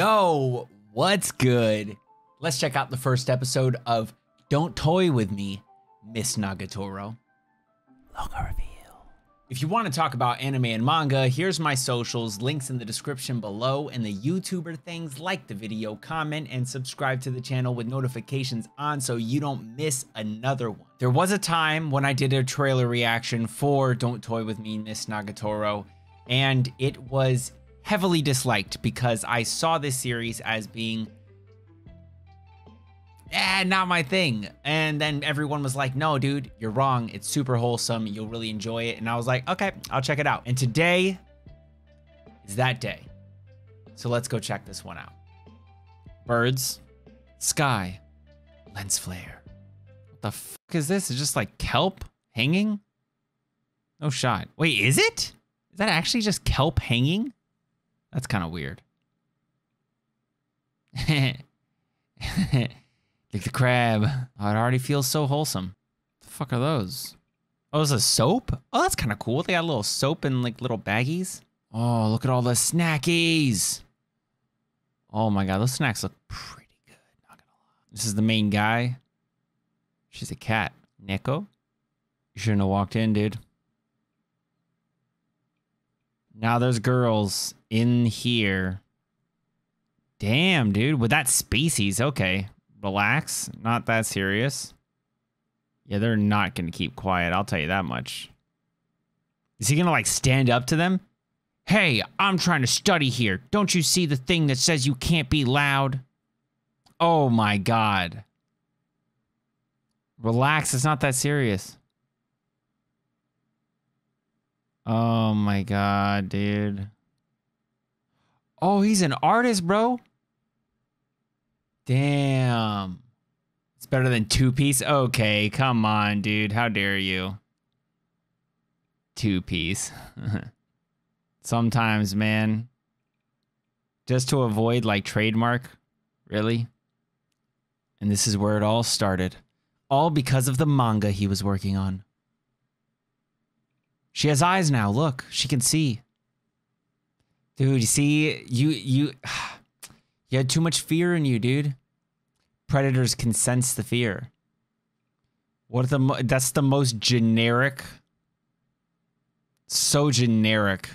Yo, what's good? Let's check out the first episode of Don't Toy With Me, Miss Nagatoro. Logo reveal. If you want to talk about anime and manga, here's my socials, links in the description below, and the YouTuber things. Like the video, comment, and subscribe to the channel with notifications on so you don't miss another one. There was a time when I did a trailer reaction for Don't Toy With Me, Miss Nagatoro, and it was heavily disliked because I saw this series as being not my thing. And then everyone was like, no, dude, you're wrong. It's super wholesome. You'll really enjoy it. And I was like, okay, I'll check it out. And today is that day. So let's go check this one out. Birds, sky, lens flare. What the fuck is this? It's just like kelp hanging? No shot. Wait, is it? Is that actually just kelp hanging? That's kind of weird. Like the crab. Oh, it already feels so wholesome. What the fuck are those? Oh, is this soap? Oh, that's kind of cool. They got a little soap in like little baggies. Oh, look at all the snackies. Oh my God, those snacks look pretty good. Not gonna lie. This is the main guy. She's a cat. Neko? You shouldn't have walked in, dude. Now there's girls in here. Damn, dude. With that species, okay. Relax, not that serious. Yeah, they're not gonna keep quiet, I'll tell you that much. Is he gonna like stand up to them? Hey, I'm trying to study here. Don't you see the thing that says you can't be loud? Oh my God. Relax, it's not that serious. Oh my God, dude. Oh, he's an artist, bro. Damn. It's better than Two Piece? Okay, come on, dude. How dare you? Two Piece. Sometimes, man. Just to avoid, like, trademark? Really? And this is where it all started. All because of the manga he was working on. She has eyes now. Look, she can see. Dude, you see? You had too much fear in you, dude. Predators can sense the fear. That's the most generic. So generic.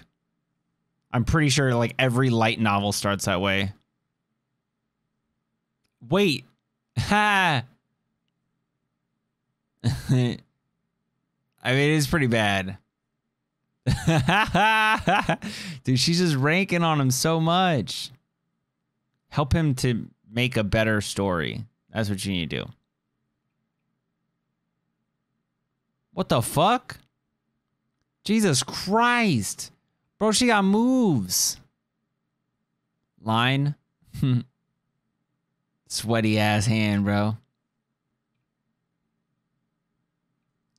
I'm pretty sure like every light novel starts that way. Wait. Ha. I mean, it is pretty bad. Dude, she's just ranking on him so much. Help him to make a better story. That's what you need to do. What the fuck? Jesus Christ. Bro, she got moves. Line. Sweaty ass hand, bro.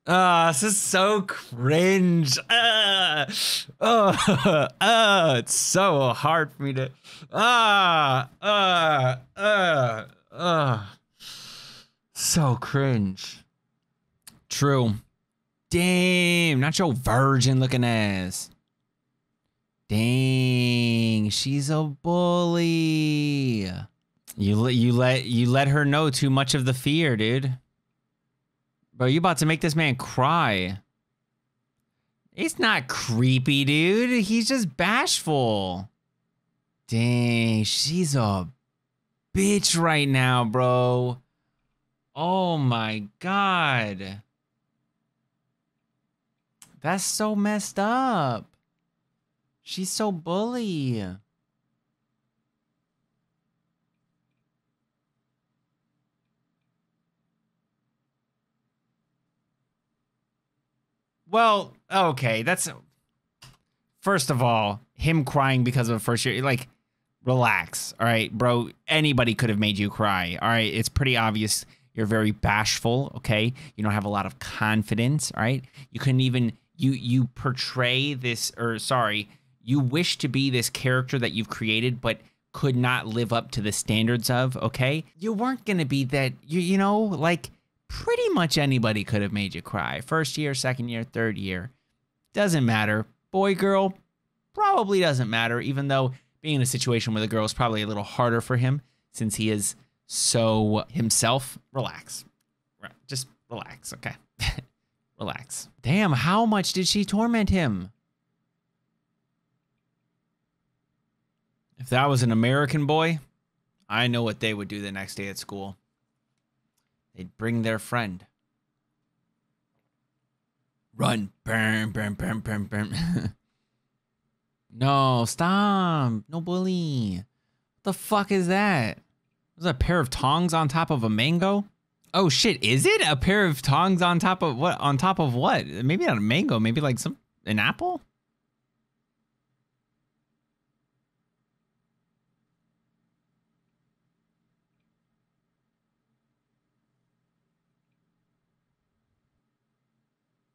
This is so cringe. It's so hard for me to. So cringe. True. Damn, not your virgin looking ass. Dang, she's a bully. You let her know too much of the fear, dude. Bro, you about to make this man cry. It's not creepy, dude. He's just bashful. Dang, she's a bitch right now, bro. Oh my God. That's so messed up. She's so bully. Well, okay, that's... First of all, him crying because of the first year, like, relax, all right, bro? Anybody could have made you cry, all right? It's pretty obvious you're very bashful, okay? You don't have a lot of confidence, all right? You couldn't even... You portray this... Or, sorry, you wish to be this character that you've created, but could not live up to the standards of, okay? You weren't gonna be that... You know, like... Pretty much anybody could have made you cry. First year, second year, third year. Doesn't matter. Boy, girl, probably doesn't matter, even though being in a situation with a girl is probably a little harder for him since he is so himself. Relax. Just relax, okay? Relax. Damn, how much did she torment him? If that was an American boy, I know what they would do the next day at school. They'd bring their friend. Run. Burn, burn, burn, burn, burn. No, stop. No bully. What the fuck is that? There's a pair of tongs on top of a mango? Oh shit, is it? A pair of tongs on top of what? On top of what? Maybe not a mango, maybe like an apple?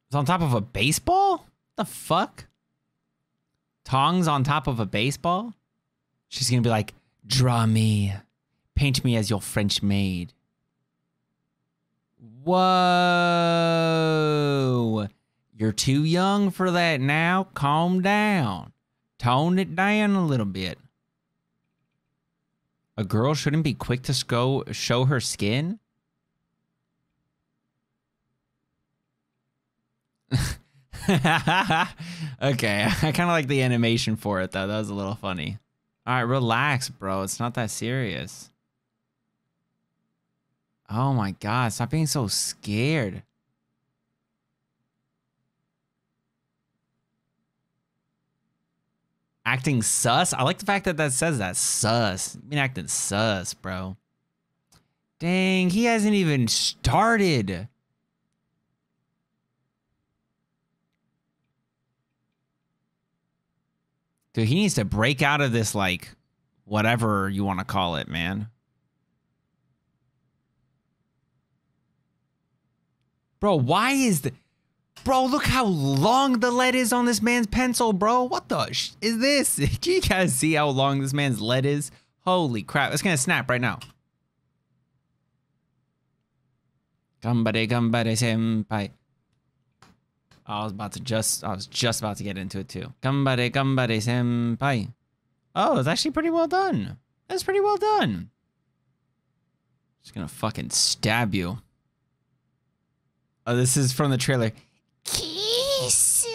It's on top of a baseball? What the fuck? Tongs on top of a baseball? She's gonna be like, draw me. Paint me as your French maid. Whoa. You're too young for that now. Calm down. Tone it down a little bit. A girl shouldn't be quick to show her skin? Okay, I kind of like the animation for it though. That was a little funny. All right, relax, bro. It's not that serious. Oh my God, stop being so scared. Acting sus? I like the fact that that says that. Sus. I mean, acting sus, bro. Dang, he hasn't even started. Dude, he needs to break out of this, like, whatever you want to call it, man. Bro, why is the... Bro, look how long the lead is on this man's pencil, bro. What the sh... is this? Do you guys see how long this man's lead is? Holy crap. It's gonna snap right now. Ganbare, ganbare, senpai. I was just about to get into it too. Ganbare, ganbare, senpai. Oh, it's actually pretty well done. That's pretty well done. Just gonna fucking stab you. Oh, this is from the trailer. Kiss.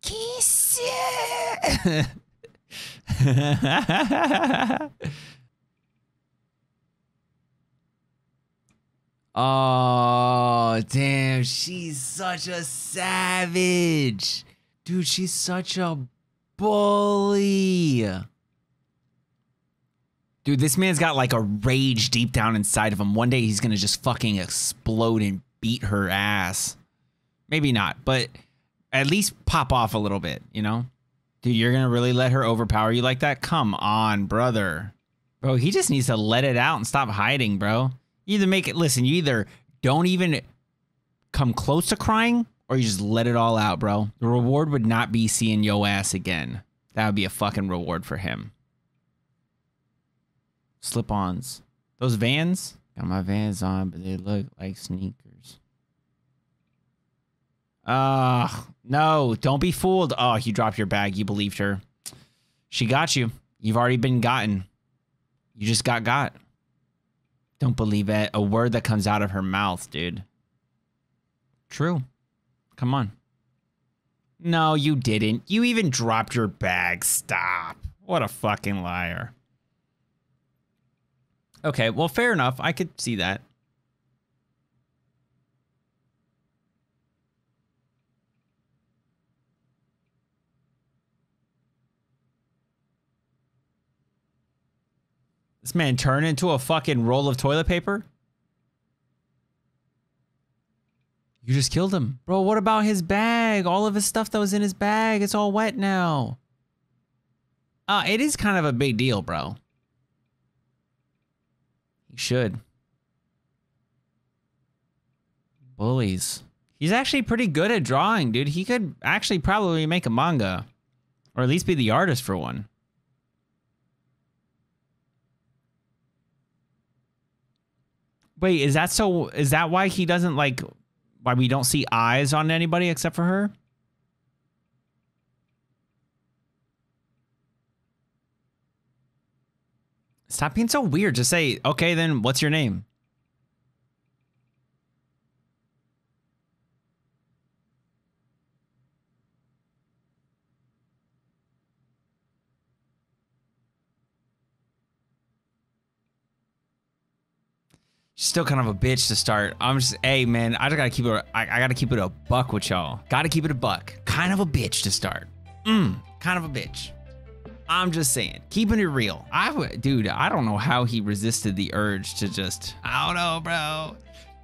Kiss. Oh, damn, she's such a savage. Dude, she's such a bully. Dude, this man's got like a rage deep down inside of him. One day he's gonna just fucking explode and beat her ass. Maybe not, but at least pop off a little bit, you know? Dude, you're gonna really let her overpower you like that? Come on, brother. Bro, he just needs to let it out and stop hiding, bro. Either make it, listen, you either don't even come close to crying or you just let it all out, bro. The reward would not be seeing yo ass again. That would be a fucking reward for him. Slip-ons. Those Vans? Got my Vans on, but they look like sneakers. No, don't be fooled. Oh, you dropped your bag. You believed her. She got you. You've already been gotten. You just got got. Don't believe it. A word that comes out of her mouth, dude. True. Come on. No, you didn't. You even dropped your bag. Stop. What a fucking liar. Okay, well, fair enough. I could see that. This man turned into a fucking roll of toilet paper? You just killed him. Bro, what about his bag? All of his stuff that was in his bag, it's all wet now. It is kind of a big deal, bro. He should. Bullies. He's actually pretty good at drawing, dude. He could actually probably make a manga. Or at least be the artist for one. Wait, is that so? Is that why he doesn't like? Why we don't see eyes on anybody except for her? Stop being so weird. Just say, okay, then what's your name? She's still kind of a bitch to start. I'm just, hey man, I just gotta keep it. I gotta keep it a buck with y'all. Gotta keep it a buck. Kind of a bitch to start. Kind of a bitch. I'm just saying, keeping it real. Dude, I don't know how he resisted the urge to just. I don't know, bro.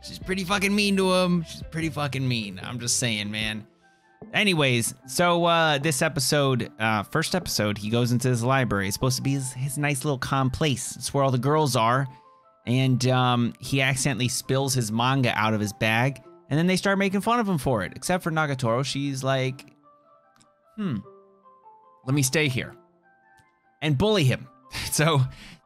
She's pretty fucking mean to him. She's pretty fucking mean. I'm just saying, man. Anyways, so this episode, first episode, he goes into his library. It's supposed to be his nice little calm place. It's where all the girls are. And he accidentally spills his manga out of his bag, and then they start making fun of him for it. Except for Nagatoro, she's like, let me stay here and bully him. So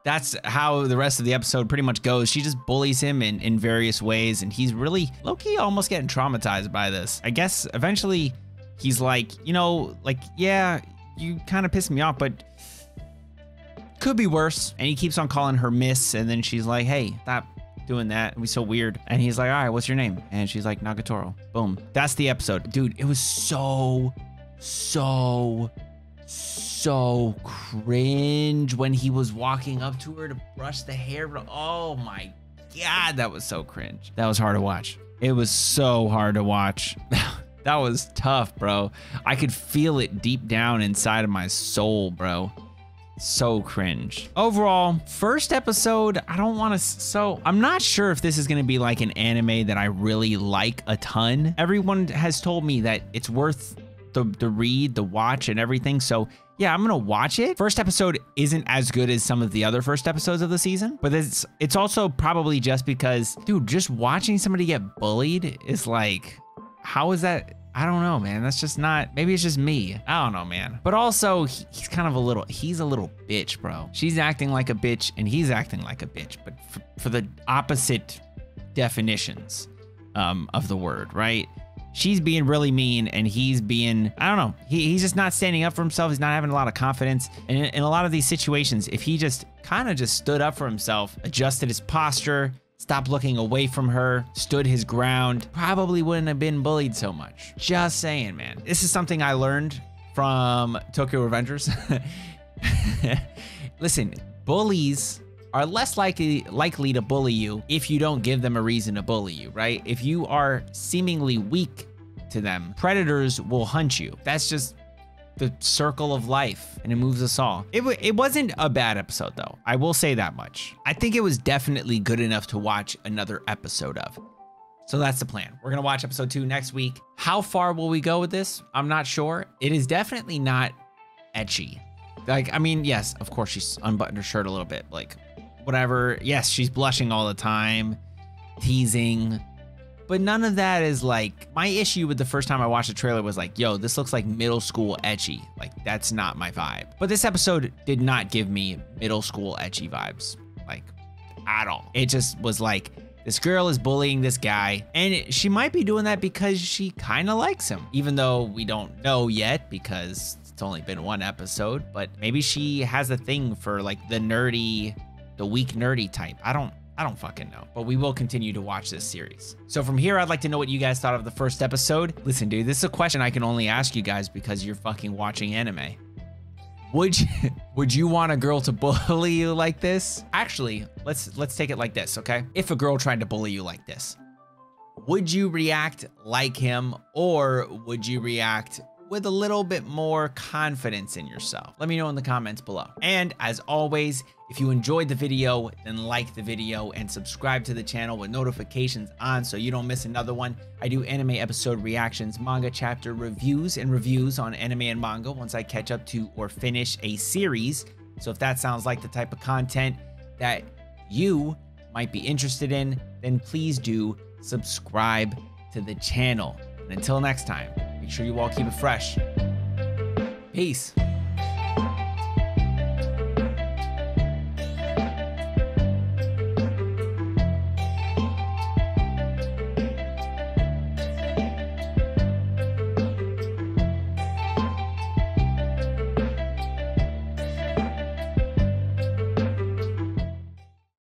that's how the rest of the episode pretty much goes. She just bullies him in various ways, and he's really low-key almost getting traumatized by this. I guess eventually he's like, you know, like, yeah, you kind of pissed me off, but could be worse. And he keeps on calling her miss, and then she's like, hey, stop doing that. It'd be so weird. And he's like, all right, what's your name? And she's like, Nagatoro. Boom. That's the episode. Dude, it was so cringe when he was walking up to her to brush the hair. Oh my God, that was so cringe. That was hard to watch. It was so hard to watch. That was tough, bro. I could feel it deep down inside of my soul, bro. So cringe. Overall, first episode, I don't want to, so I'm not sure if this is going to be like an anime that I really like a ton. Everyone has told me that it's worth the read, the watch, and everything. So yeah, I'm going to watch it. First episode isn't as good as some of the other first episodes of the season, but it's also probably just because, dude, just watching somebody get bullied is like, how is that? I don't know, man. That's just not, maybe it's just me. I don't know, man. But also he's kind of a little, he's a little bitch, bro. She's acting like a bitch and he's acting like a bitch, but for the opposite definitions of the word, right? She's being really mean and he's being, I don't know. He's just not standing up for himself. He's not having a lot of confidence. And in a lot of these situations, if he just kind of just stood up for himself, adjusted his posture, stopped looking away from her, stood his ground, probably wouldn't have been bullied so much. Just saying, man. This is something I learned from Tokyo Revengers. Listen, bullies are less likely to bully you if you don't give them a reason to bully you, right? If you are seemingly weak to them, predators will hunt you. That's just the circle of life, and it moves us all. It wasn't a bad episode, though. I will say that much. I think it was definitely good enough to watch another episode of. So that's the plan. We're gonna watch episode 2 next week. How far will we go with this? I'm not sure. It is definitely not ecchi. Like, I mean, yes, of course she's unbuttoned her shirt a little bit, like whatever. Yes, she's blushing all the time, teasing. But none of that is like, my issue with the first time I watched the trailer was like, yo, this looks like middle school ecchi. Like, that's not my vibe. But this episode did not give me middle school ecchi vibes, like, at all. It just was like, this girl is bullying this guy, and she might be doing that because she kind of likes him, even though we don't know yet because it's only been one episode, but maybe she has a thing for like the nerdy, the weak nerdy type. I don't fucking know, but we will continue to watch this series. So from here, I'd like to know what you guys thought of the first episode. Listen, dude, this is a question I can only ask you guys because you're fucking watching anime. Would you want a girl to bully you like this? Actually, let's take it like this, okay? If a girl tried to bully you like this, would you react like him, or would you react with a little bit more confidence in yourself? Let me know in the comments below. And as always, if you enjoyed the video, then like the video and subscribe to the channel with notifications on so you don't miss another one. I do anime episode reactions, manga chapter reviews, and reviews on anime and manga once I catch up to or finish a series. So if that sounds like the type of content that you might be interested in, then please do subscribe to the channel. And until next time, make sure you all keep it fresh. Peace.